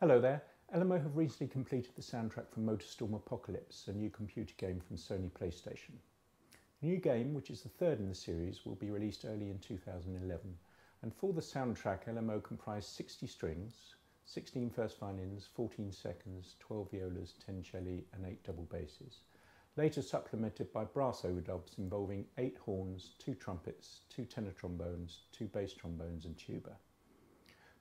Hello there. LMO have recently completed the soundtrack for Motorstorm Apocalypse, a new computer game from Sony PlayStation. The new game, which is the third in the series, will be released early in 2011, and for the soundtrack LMO comprised 60 strings, 16 first violins, 14 seconds, 12 violas, 10 celli and 8 double basses, later supplemented by brass overdubs involving 8 horns, 2 trumpets, 2 tenor trombones, 2 bass trombones and tuba.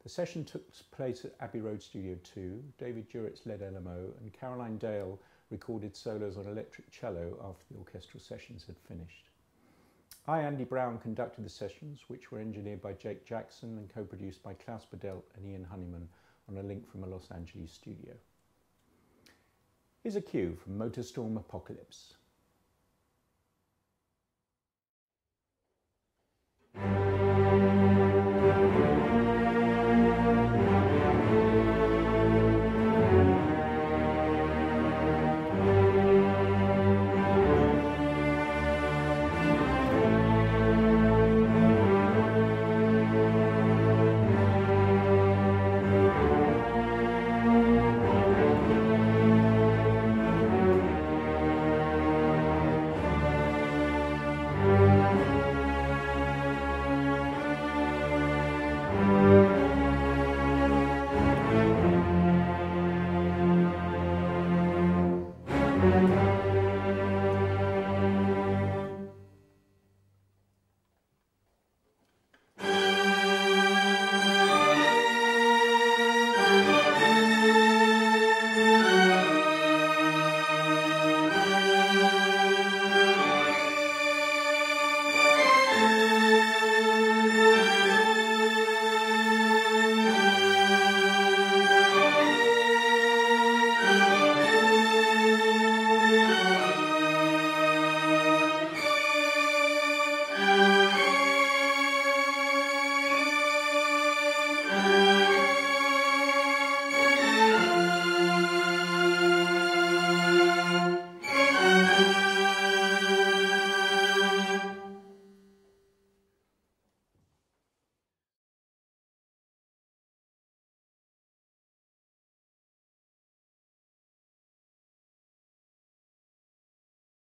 The session took place at Abbey Road Studio 2, David Juritz led LMO and Caroline Dale recorded solos on electric cello after the orchestral sessions had finished. I, Andy Brown, conducted the sessions, which were engineered by Jake Jackson and co-produced by Klaus Badelt and Ian Honeyman on a link from a Los Angeles studio. Here's a cue from Motorstorm Apocalypse.